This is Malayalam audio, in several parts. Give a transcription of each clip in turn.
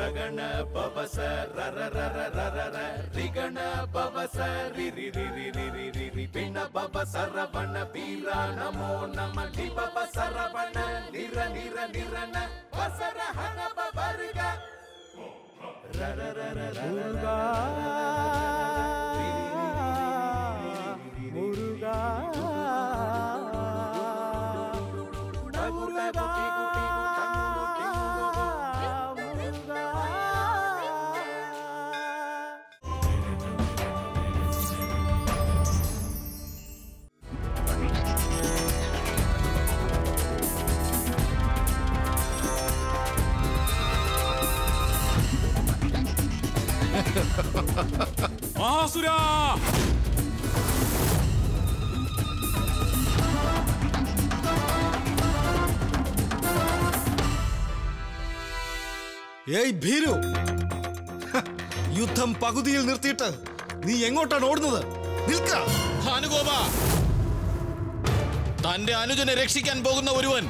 ರಗಣ ಪವಸ ರರ ರರ ರರ ರಿಗಣ ಪವಸ ರಿ ರಿ ರಿ ರಿ ರಿ ರಿ ರಿ ರಿ ಪಿಣ ಪವ ಸರವಣ ವೀರ ನಮೋ ನಮ ಲಿ ಪವ ಸರವಣ ನಿರ ನಿರ ನಿರನ ವಸರ ಹಣ ಪವರ್ಗ ರರ ರರ ಮುರುಗಾ ಮುರುಗಾ மாசுரா ஏய் பீரு யுத்தம் பகுதியில் நிறுத்திட்டு நீ எங்கோட்டாണ് ഓടുന്നത് നിൽക്ക ഭാനുഗോപ തന്റെ അനുജനെ രക്ഷിക്കാൻ പോകുന്ന ഒരുവൻ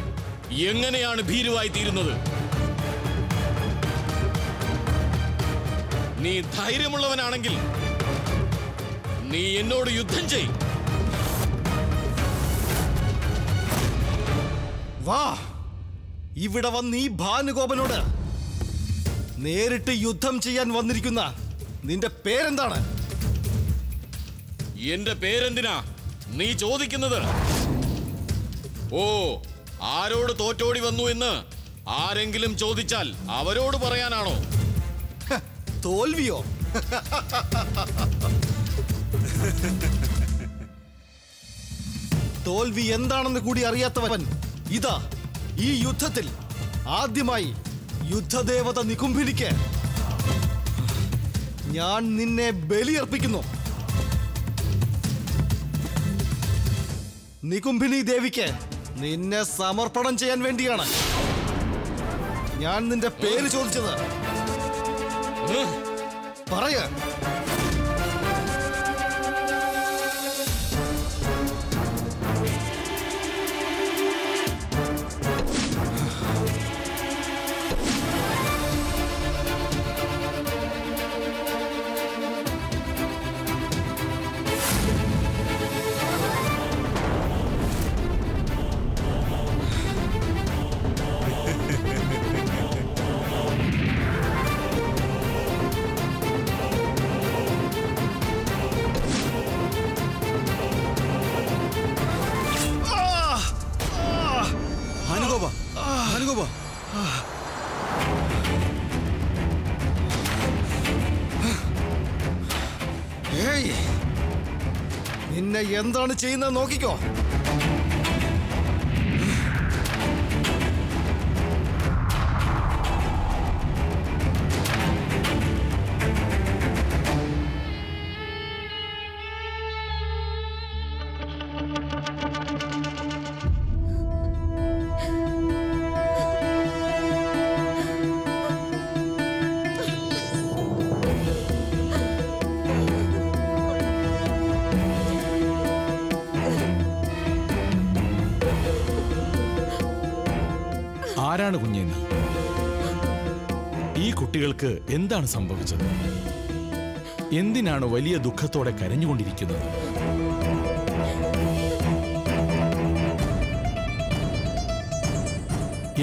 എങ്ങനെയാണ് ഭീരുവായി തീരുന്നത് நீ தைரியமுள்ளவனானെങ്കിൽ நீ என்னோடு யுத்தம் செய் வா ഇവിടെ വന്ന് ഈ ഭാനുഗോപനോട് നേരിട്ട് യുദ്ധം ചെയ്യാൻ വന്നിരിക്കുന്ന നിന്റെ പേരെന്താണ് എന്റെ പേരെന്തിനാ നീ ചോദിക്കുന്നത് ഓ ആരോട് തോറ്റോടി വന്നു എന്ന് ആരെങ്കിലും ചോദിച്ചാൽ അവരോട് പറയാനാണോ தோல்வியோ தோல்வி എന്താണെന്ന് കൂടി അറിയാത്തവൻ ഇതാ ഈ യുദ്ധത്തിൽ ആദ്യമായി യുദ്ധദേവത നികുംഭിനിക്ക് ഞാൻ നിന്നെ ബലിയർപ്പിക്കുന്നു നികുംഭിനി ദേവിക്ക് നിന്നെ സമർപ്പണം ചെയ്യാൻ വേണ്ടിയാണ് ഞാൻ നിന്റെ പേര് ചോദിച്ചത് പറയ നിന്നെ എന്താണ് ചെയ്യുന്നത് നോക്കിക്കോ ആരാണ് കുഞ്ഞേന്ന് ഈ കുട്ടികൾക്ക് എന്താണ് സംഭവിച്ചത് എന്തിനാണ് വലിയ ദുഃഖത്തോടെ കരഞ്ഞുകൊണ്ടിരിക്കുന്നത്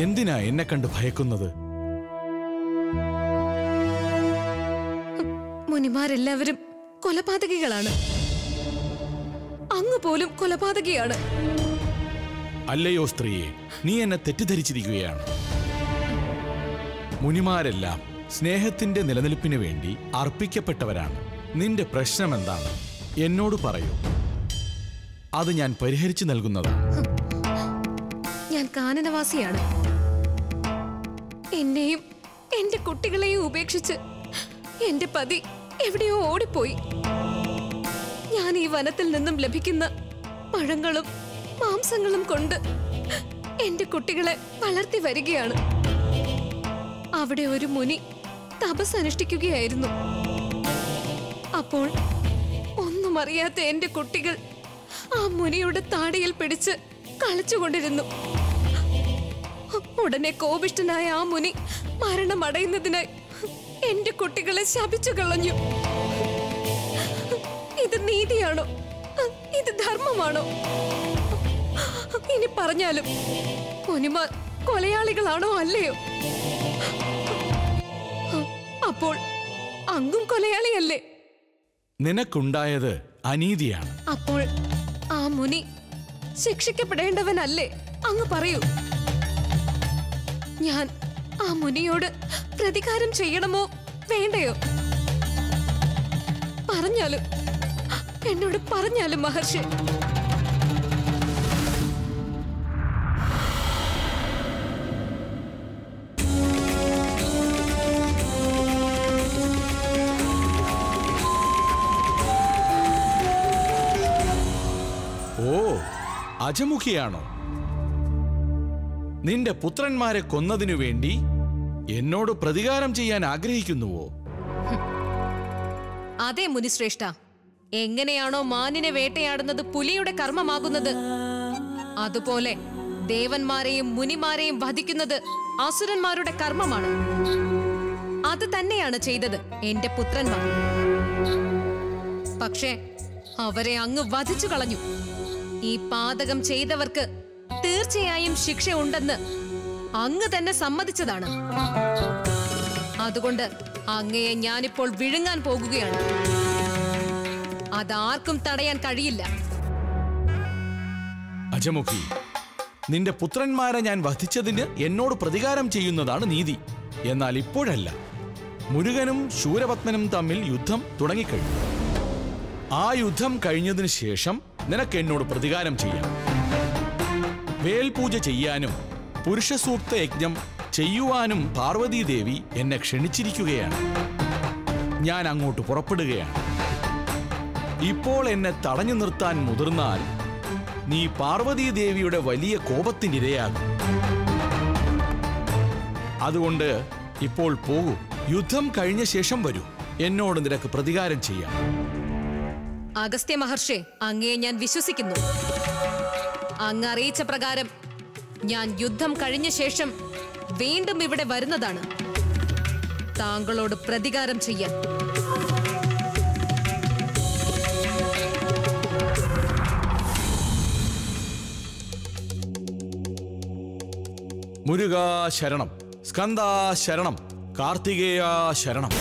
എന്തിനാ എന്നെ കണ്ട് ഭയക്കുന്നത് മുനിമാരെല്ലാവരും കൊലപാതകികളാണ് അങ്ങ് പോലും കൊലപാതകിയാണ് അല്ലയോ സ്ത്രീയെ നീ എന്നെ തെറ്റിദ്ധരിച്ചിരിക്കുകയാണ് മുനിമാരെല്ലാം സ്നേഹത്തിന്റെ നിലനിൽപ്പിന് വേണ്ടി അർപ്പിക്കപ്പെട്ടവരാണ് നിന്റെ പ്രശ്നം എന്താണ് എന്നോട് പറയൂ അത് ഞാൻ പരിഹരിച്ചു നൽകുന്നതാണ് ഞാൻ കാനനവാസിയാണ് എന്നെയും എന്റെ കുട്ടികളെയും ഉപേക്ഷിച്ച് എന്റെ പതി എവിടെയോ ഓടിപ്പോയി ഞാൻ ഈ വനത്തിൽ നിന്നും ലഭിക്കുന്ന പഴങ്ങളും മാംസങ്ങളും കൊണ്ട് എന്റെ കുട്ടികളെ വളർത്തി വരികയാണ് അവിടെ ഒരു മുനി തപസ് അനുഷ്ഠിക്കുകയായിരുന്നു അപ്പോൾ ഒന്നും അറിയാത്ത എന്റെ കുട്ടികൾ ആ മുനിയുടെ താടിയിൽ പിടിച്ച് കളിച്ചുകൊണ്ടിരുന്നു ഉടനെ കോപിഷ്ഠനായ ആ മുനി മരണമടയുന്നതിനായി എന്റെ കുട്ടികളെ ശപിച്ചു കളഞ്ഞു. ഇത് നീതിയാണോ? ഇത് ധർമ്മമാണോ? ഇനി പറഞ്ഞാലും ഒനിമാർ കൊലയാളികളാണോ അല്ലയോ? അപ്പോൾ അങ്ങും കൊലയാളിയല്ലേ? നിനക്കുണ്ടായത് അനീതിയാണ്. അപ്പോൾ ആ മുനി ശിക്ഷിക്കപ്പെടേണ്ടവനല്ലേ? അങ്ങ് പറയൂ, ഞാൻ ആ മുനിയോട് പ്രതികാരം ചെയ്യണമോ വേണ്ടയോ? പറഞ്ഞാലും എന്നോട് പറഞ്ഞാലും മഹർഷി. അജമുഖിയാണോ? നിന്റെ പുത്രന്മാരെ കൊന്നതിനു വേണ്ടി എന്നോട് പ്രതികാരം ചെയ്യാൻ ആഗ്രഹിക്കുന്നുവോ? അതെ മുനിശ്രേഷ്ഠ, എങ്ങനെയാണോ മാനിനെ വേട്ടയാടുന്നത് പുലിയുടെ കർമ്മമാകുന്നത്, അതുപോലെ ദേവന്മാരെയും മുനിമാരെയും വധിക്കുന്നത് അസുരന്മാരുടെ കർമ്മമാണ്. അത് തന്നെയാണ് ചെയ്തത് എന്റെ പുത്രന്മാർ. പക്ഷേ അവരെ അങ്ങ് വധിച്ചു കളഞ്ഞു. ഈ പാതകം ചെയ്തവർക്ക് തീർച്ചയായും ശിക്ഷ ഉണ്ടെന്ന് അങ്ങ് തന്നെ സമ്മതിച്ചതാണ്. അതുകൊണ്ട് അങ്ങയെ ഞാനിപ്പോൾ വിഴുങ്ങാൻ പോകുകയാണ്. അതാർക്കും തടയാൻ കഴിയില്ല. അജമുഖി, നിന്റെ പുത്രന്മാരെ ഞാൻ വധിച്ചതിന് എന്നോട് പ്രതികാരം ചെയ്യുന്നതാണ് നീതി. എന്നാൽ ഇപ്പോഴല്ല. മുരുകനും ശൂരപത്മനും തമ്മിൽ യുദ്ധം തുടങ്ങിക്കഴിഞ്ഞു. ആ യുദ്ധം കഴിഞ്ഞതിന് ശേഷം നിനക്ക് എന്നോട് പ്രതികാരം ചെയ്യാം. വേൽപൂജ ചെയ്യാനും പുരുഷസൂക്ത യജ്ഞം ചെയ്യുവാനും പാർവതീദേവി എന്നെ ക്ഷണിച്ചിരിക്കുകയാണ്. ഞാൻ അങ്ങോട്ട് പുറപ്പെടുകയാണ്. ഇപ്പോൾ എന്നെ തടഞ്ഞു നിർത്താൻ മുതിർന്നാൽ നീ പാർവതീദേവിയുടെ വലിയ കോപത്തിനിരയാകും. അതുകൊണ്ട് ഇപ്പോൾ പോകൂ. യുദ്ധം കഴിഞ്ഞ ശേഷം വരൂ. എന്നോട് നിനക്ക് പ്രതികാരം ചെയ്യാം. അഗസ്ത്യ മഹർഷേ, അങ്ങയെ ഞാൻ വിശ്വസിക്കുന്നു. അങ്ങ് അറിയിച്ച പ്രകാരം ഞാൻ യുദ്ധം കഴിഞ്ഞ ശേഷം വീണ്ടും ഇവിടെ വരുന്നതാണ് താങ്കളോട് പ്രതികാരം ചെയ്യാൻ. മുരുകാ ശരണം, സ്കന്ധാ ശരണം, കാർത്തികേയാ ശരണം.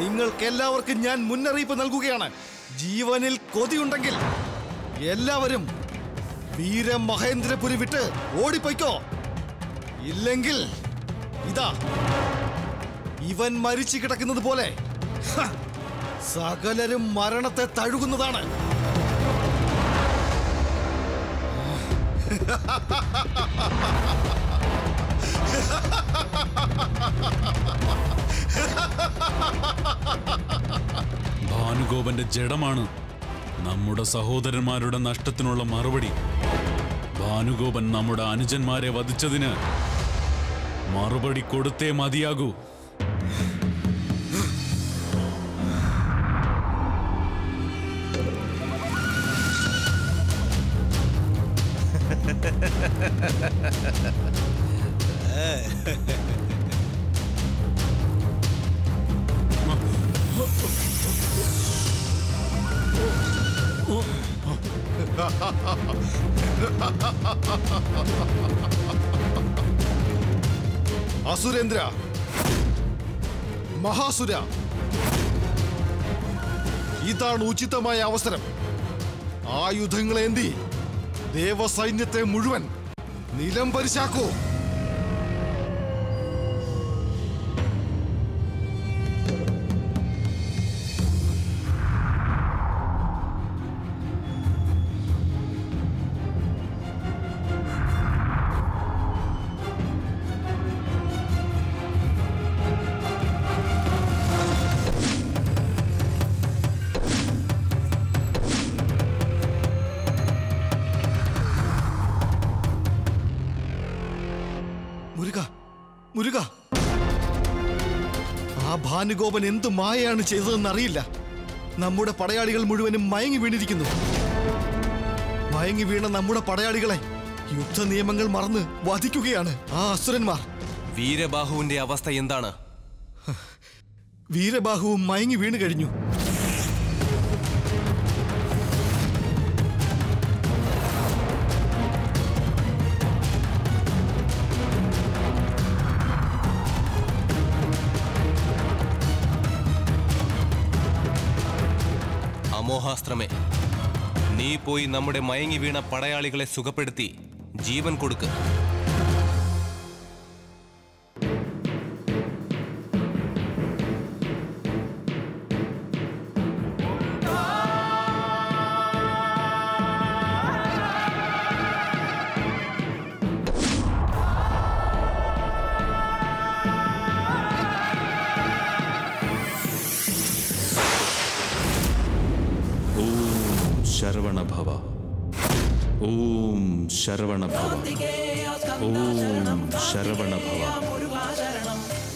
നിങ്ങൾക്കെല്ലാവർക്കും ഞാൻ മുന്നറിയിപ്പ് നൽകുകയാണ്. ജീവനിൽ കൊതിയുണ്ടെങ്കിൽ എല്ലാവരും വീരമഹേന്ദ്രപുരി വിട്ട് ഓടിപ്പോയിക്കോ. ഇല്ലെങ്കിൽ ഇതാ ഇവൻ മരിച്ചു കിടക്കുന്നത് പോലെ സകലരും മരണത്തെ തഴുകുന്നതാണ്. ഭാനുഗോപന്റെ ജഡമാണ് നമ്മുടെ സഹോദരന്മാരുടെ നഷ്ടത്തിനുള്ള മറുപടി. ഭാനുഗോപൻ നമ്മുടെ അനുജന്മാരെ വധിച്ചതിന് മറുപടി കൊടുത്തേ മതിയാകൂ. അസുരേന്ദ്ര, മഹാസുര, ഇതാണ് ഉചിതമായ അവസരം. ആയുധങ്ങളേന്തി ദേവസൈന്യത്തെ മുഴുവൻ നിലംപരിശാക്കൂ. മുരുക, മുരുക, ആ ഭാനുഗോപൻ എന്ത് മായയാണ് ചെയ്തതെന്നറിയില്ല. നമ്മുടെ പടയാളികൾ മുഴുവനും മയങ്ങി വീണിരിക്കുന്നു. മയങ്ങി വീണ നമ്മുടെ പടയാളികളെ യുദ്ധ നിയമങ്ങൾ മറന്ന് വധിക്കുകയാണ് ആ അസുരന്മാർ. വീരബാഹുവിന്റെ അവസ്ഥ എന്താണ്? വീരബാഹുവും മയങ്ങി വീണു കഴിഞ്ഞു. മോഹാസ്ത്രമേ, നീ പോയി നമ്മുടെ മയങ്ങി വീണ പടയാളികളെ സുഖപ്പെടുത്തി ജീവൻ കൊടുക്ക്.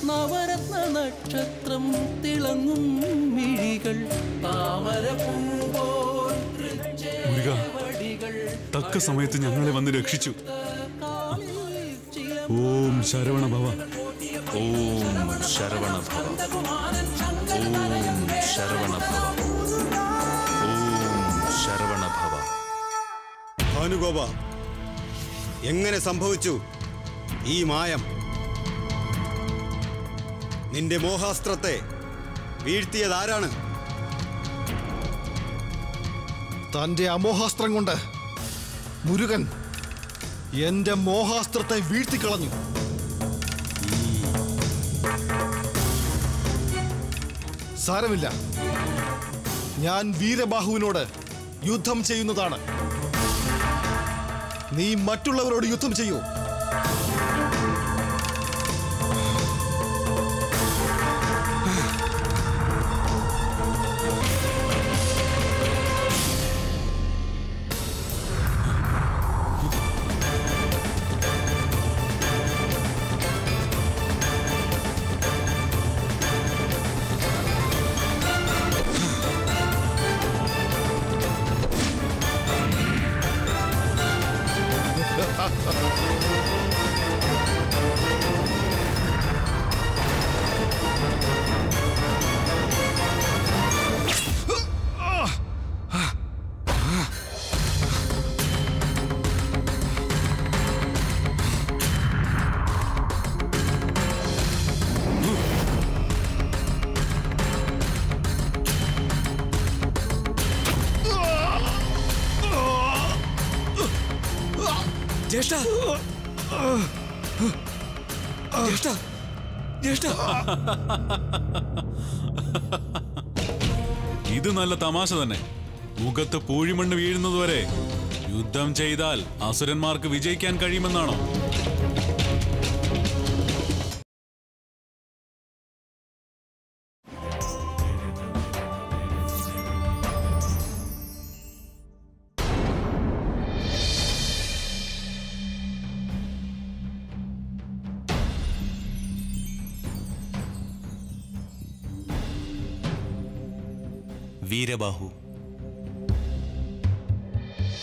നവരത്ന നക്ഷത്രം തിളങ്ങും മിഴികൾ തക്ക സമയത്ത് ഞങ്ങളെ വന്ന് രക്ഷിച്ചു. ഓം ശരവണ ഭവ, ഓം ശരവണ ഭവ, ഓം ശരവണ ഭവ, ഓം ശരവണ ഭവ. ഭാനുഗോപ, എങ്ങനെ സംഭവിച്ചു ഈ മായം? നിന്റെ മോഹാസ്ത്രത്തെ വീഴ്ത്തിയതാരാണ്? തന്റെ അമോഹാസ്ത്രം കൊണ്ട് മുരുകൻ എന്റെ മോഹാസ്ത്രത്തെ വീഴ്ത്തിക്കളഞ്ഞു. സാരമില്ല, ഞാൻ വീരബാഹുവിനോട് യുദ്ധം ചെയ്യുന്നതാണ്. നീ മറ്റുള്ളവരോട് യുദ്ധം ചെയ്യൂ. ഇത് നല്ല തമാശ തന്നെ. മുഖത്ത് പൂഴിമണ്ണ് വീഴുന്നതുവരെ യുദ്ധം ചെയ്താൽ അസുരന്മാർക്ക് വിജയിക്കാൻ കഴിയുമെന്നാണോ? വീരബാഹു,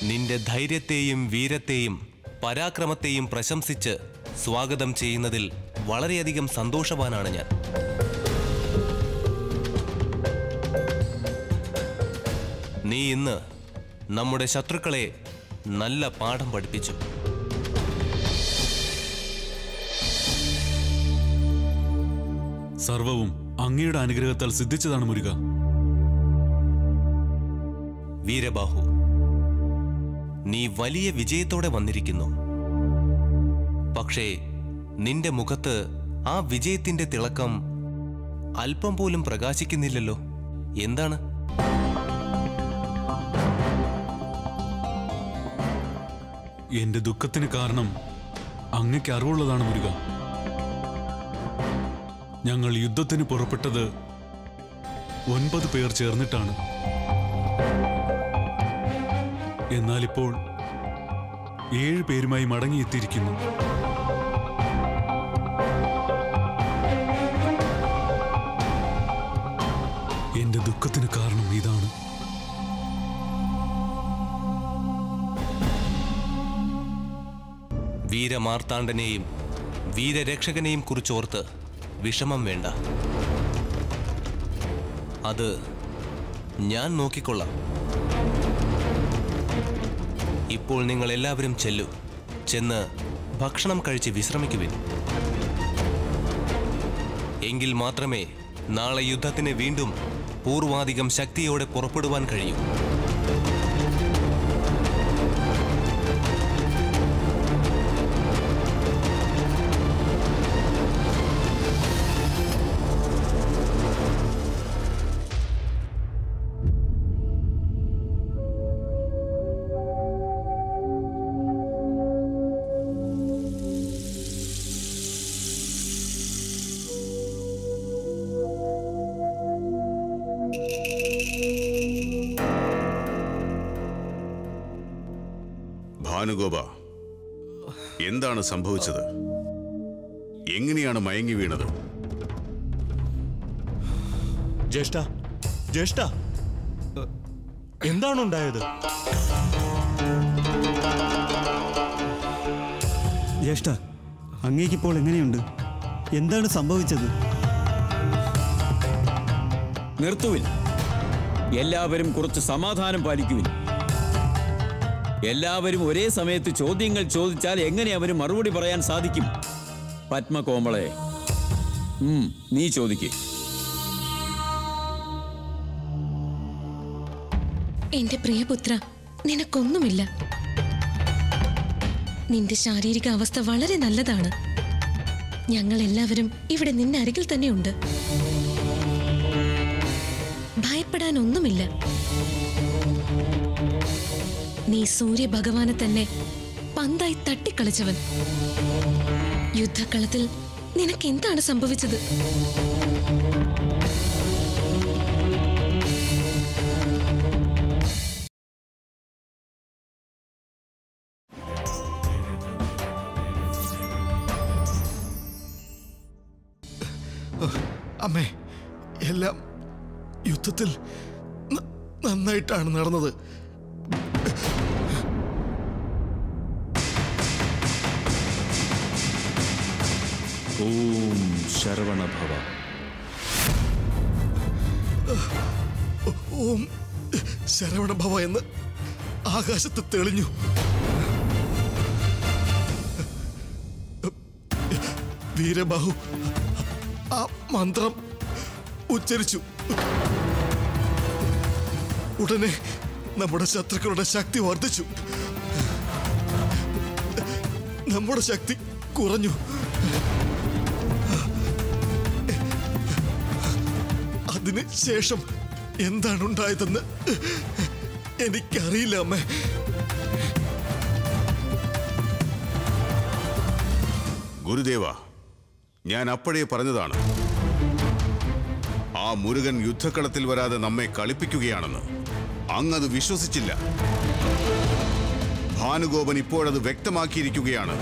നിന്റെ ധൈര്യത്തെയും വീരത്തെയും പരാക്രമത്തെയും പ്രശംസിച്ച് സ്വാഗതം ചെയ്യുന്നതിൽ വളരെയധികം സന്തോഷവാനാണ് ഞാൻ. നീ ഇന്ന് നമ്മുടെ ശത്രുക്കളെ നല്ല പാഠം പഠിപ്പിച്ചു. സർവവും അങ്ങയുടെ അനുഗ്രഹത്താൽ സിദ്ധിച്ചതാണ് മുരുക. വീരബാഹു, നീ വലിയ വിജയത്തോടെ വന്നിരിക്കുന്നു. പക്ഷേ നിന്റെ മുഖത്ത് ആ വിജയത്തിന്റെ തിളക്കം അല്പം പോലും പ്രകാശിക്കുന്നില്ലല്ലോ. എന്താണ്? എന്റെ ദുഃഖത്തിന് കാരണം അങ്ങക്ക് അറിവുള്ളതാണ് മുരുക. ഞങ്ങൾ യുദ്ധത്തിന് പുറപ്പെട്ടത് 9 പേർ ചേർന്നിട്ടാണ്. എന്നാലിപ്പോൾ 7 പേരുമായി മടങ്ങിയെത്തിയിരിക്കുന്നു. ദുഃഖത്തിന് കാരണം ഇതാണ്. വീരമാർത്താണ്ഡനെയും വീരരക്ഷകനെയും കുറിച്ചോർത്ത് വിഷമം വേണ്ട. അത് ഞാൻ നോക്കിക്കൊള്ളാം. ഇപ്പോൾ നിങ്ങൾ എല്ലാവരും ചെല്ലു, ചെന്ന് ഭക്ഷണം കഴിച്ച് വിശ്രമിക്കുവിൻ. എങ്കിൽ മാത്രമേ നാളെ യുദ്ധത്തിന് വീണ്ടും പൂർവാധികം ശക്തിയോടെ പുറപ്പെടുവാൻ കഴിയും. ഭാനുഗോപ, എന്താണ് സംഭവിച്ചത്? എങ്ങനെയാണ് മയങ്ങി വീണത്? ജ്യേഷ്ഠ, ജ്യേഷ്ഠ, എന്താണുണ്ടായത്? ജ്യേഷ്ഠ, അങ്ങേക്കിപ്പോൾ എങ്ങനെയുണ്ട്? എന്താണ് സംഭവിച്ചത്? നിർത്തുവിൻ. എല്ലാവരും കുറച്ച് സമാധാനം പാലിക്കുവിൻ. എല്ലാവരും ഒരേ സമയത്ത് ചോദ്യങ്ങൾ ചോദിച്ചാൽ എങ്ങനെ അവന് മറുപടി പറയാൻ സാധിക്കും? പത്മകോമളെ, നീ ചോദിക്കേ. എന്റെ പ്രിയപുത്ര, നിനക്കൊന്നുമില്ല. നിന്റെ ശാരീരിക അവസ്ഥ വളരെ നല്ലതാണ്. ഞങ്ങൾ എല്ലാവരും ഇവിടെ നിന്റെ അരികിൽ തന്നെയുണ്ട്. ഭയപ്പെടാനൊന്നുമില്ല. നീ സൂര്യഭഗവാനെ തന്നെ പന്തായി തട്ടിക്കളിച്ചവൻ. യുദ്ധക്കളത്തിൽ നിനക്ക് എന്താണ് സംഭവിച്ചത്? അമ്മേ, എല്ലാം യുദ്ധത്തിൽ നന്നായിട്ടാണ് നടന്നത്. ഓം ശരവണഭവ. ഓം ശരവണഭവ എന്ന് ആകാശത്ത് തെളിഞ്ഞു. വീരബാഹു ആ മന്ത്രം ഉച്ചരിച്ചു. ഉടനെ നമ്മുടെ ശത്രുക്കളുടെ ശക്തി വർദ്ധിച്ചു. നമ്മുടെ ശക്തി കുറഞ്ഞു. അതിന് ശേഷം എന്താണുണ്ടായതെന്ന് എനിക്കറിയില്ല അമ്മേ. ഗുരുദേവ, ഞാൻ അപ്പോഴേ പറഞ്ഞതാണ്, ആ മുരുകൻ യുദ്ധക്കളത്തിൽ വരാതെ നമ്മെ കളിപ്പിക്കുകയാണെന്ന്. അങ്ങത് വിശ്വസിച്ചില്ല. ഭാനുഗോപൻ ഇപ്പോഴത് വ്യക്തമാക്കിയിരിക്കുകയാണ്.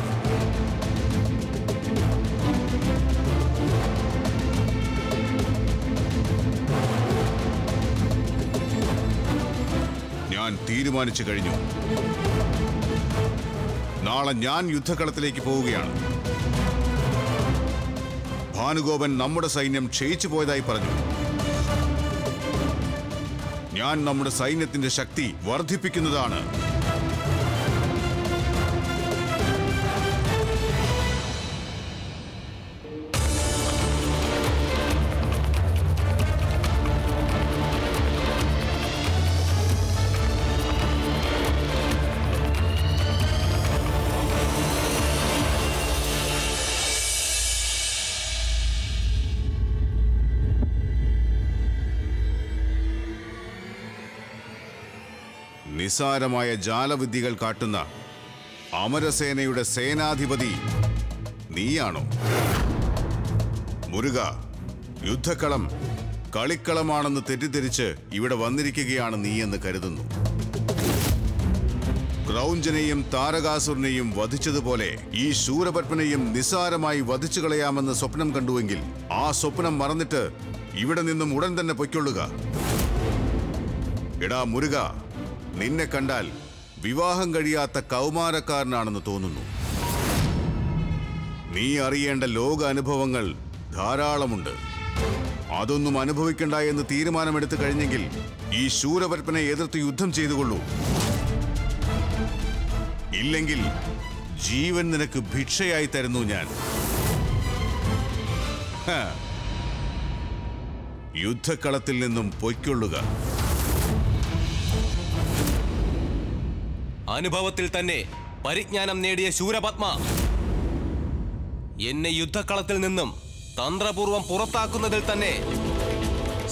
ഞാൻ തീരുമാനിച്ചു കഴിഞ്ഞു. നാളെ ഞാൻ യുദ്ധക്കളത്തിലേക്ക് പോവുകയാണ്. ഭാനുഗോപൻ നമ്മുടെ സൈന്യം ക്ഷയിച്ചു പോയതായി പറഞ്ഞു. ഞാൻ നമ്മുടെ സൈന്യത്തിന്റെ ശക്തി വർദ്ധിപ്പിക്കുന്നതാണ്. നിസാരമായ ജാലവിദ്യകൾ കാട്ടുന്ന അമരസേനയുടെ സേനാധിപതി നീയാണോ? മുരുക, യുദ്ധക്കളം കളിക്കളമാണെന്ന് തെറ്റിദ്ധരിച്ച് ഇവിടെ വന്നിരിക്കുകയാണ് നീയെന്ന് കരുതുന്നു. ക്രൗഞ്ചനെയും താരകാസുരനെയും വധിച്ചതുപോലെ ഈ ശൂരപത്മനെയും നിസാരമായി വധിച്ചു കളയാമെന്ന് സ്വപ്നം കണ്ടുവെങ്കിൽ ആ സ്വപ്നം മറന്നിട്ട് ഇവിടെ നിന്നും ഉടൻ തന്നെ പൊയ്ക്കൊള്ളുക. എടാ മുരുക, നിന്നെ കണ്ടാൽ വിവാഹം കഴിയാത്ത കൗമാരക്കാരനാണെന്ന് തോന്നുന്നു. നീ അറിയേണ്ട ലോക അനുഭവങ്ങൾ ധാരാളമുണ്ട്. അതൊന്നും അനുഭവിക്കണ്ട എന്ന് തീരുമാനമെടുത്തു കഴിഞ്ഞെങ്കിൽ ഈ ശൂരപത്മനെ എതിർത്ത് യുദ്ധം ചെയ്തുകൊള്ളൂ. ഇല്ലെങ്കിൽ ജീവൻ നിനക്ക് ഭിക്ഷയായി തരുന്നു ഞാൻ. യുദ്ധക്കളത്തിൽ നിന്നും പൊയ്ക്കൊള്ളുക. അനുഭവത്തിൽ തന്നെ പരിജ്ഞാനം നേടിയ ശൂരപത്മ എന്നെ യുദ്ധക്കളത്തിൽ നിന്നും തന്ത്രപൂർവം പുറത്താക്കുന്നതിൽ തന്നെ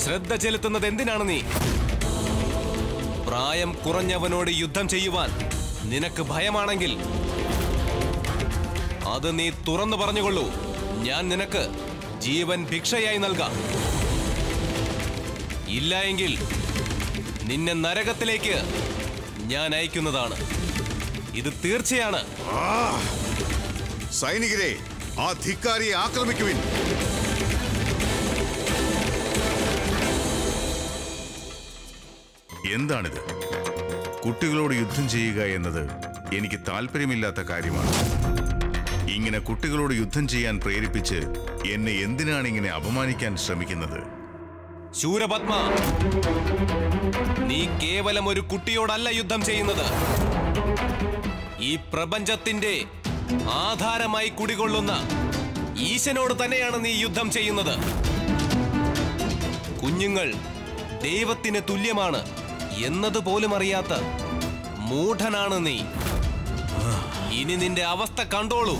ശ്രദ്ധ ചെലുത്തുന്നത് എന്തിനാണ്? നീ പ്രായം കുറഞ്ഞവനോട് യുദ്ധം ചെയ്യുവാൻ നിനക്ക് ഭയമാണെങ്കിൽ അത് നീ തുറന്നു പറഞ്ഞുകൊള്ളൂ. ഞാൻ നിനക്ക് ജീവൻ ഭിക്ഷയായി നൽകാം. ഇല്ല എങ്കിൽ നിന്നെ നരകത്തിലേക്ക് ഞാൻ അയക്കുന്നതാണ്. ഇത് തീർച്ചയാണ്. സൈനികരെ, ആ ധിക്കാരിയെ ആക്രമിക്കുവിൻ. എന്താണിത്? കുട്ടികളോട് യുദ്ധം ചെയ്യുക എന്നത് എനിക്ക് താല്പര്യമില്ലാത്ത കാര്യമാണ്. ഇങ്ങനെ കുട്ടികളോട് യുദ്ധം ചെയ്യാൻ പ്രേരിപ്പിച്ച് എന്നെ എന്തിനാണ് ഇങ്ങനെ അപമാനിക്കാൻ ശ്രമിക്കുന്നത്? ശൂരപത്മ, നീ കേവലം ഒരു കുട്ടിയോടല്ല യുദ്ധം ചെയ്യുന്നത്. ഈ പ്രപഞ്ചത്തിന്റെ ആധാരമായി കുടികൊള്ളുന്ന ഈശനോട് തന്നെയാണ് നീ യുദ്ധം ചെയ്യുന്നത്. കുഞ്ഞുങ്ങൾ ദൈവത്തിന് തുല്യമാണ് എന്നതുപോലും അറിയാത്ത മൂഢനാണ് നീ. ഇനി നിന്റെ അവസ്ഥ കണ്ടോളൂ.